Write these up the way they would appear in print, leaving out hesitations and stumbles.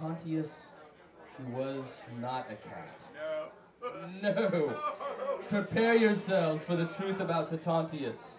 Tatontious, he was not a cat. No. Prepare yourselves for the truth about Tatontious.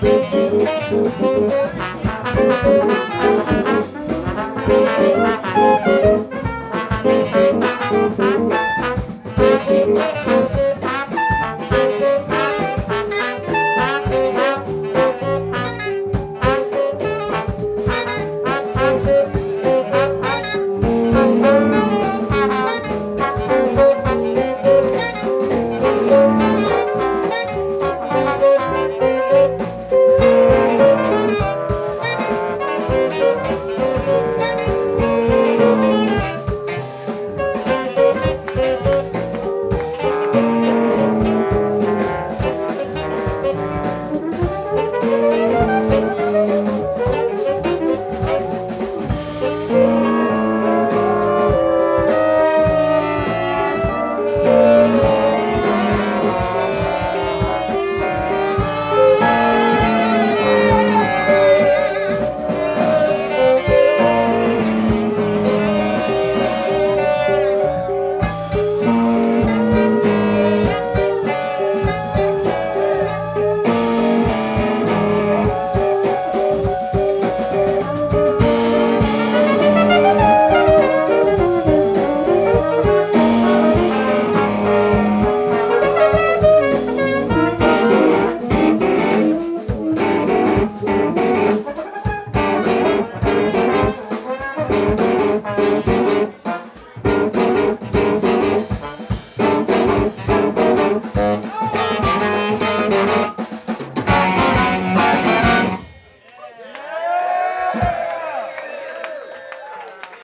Here we go.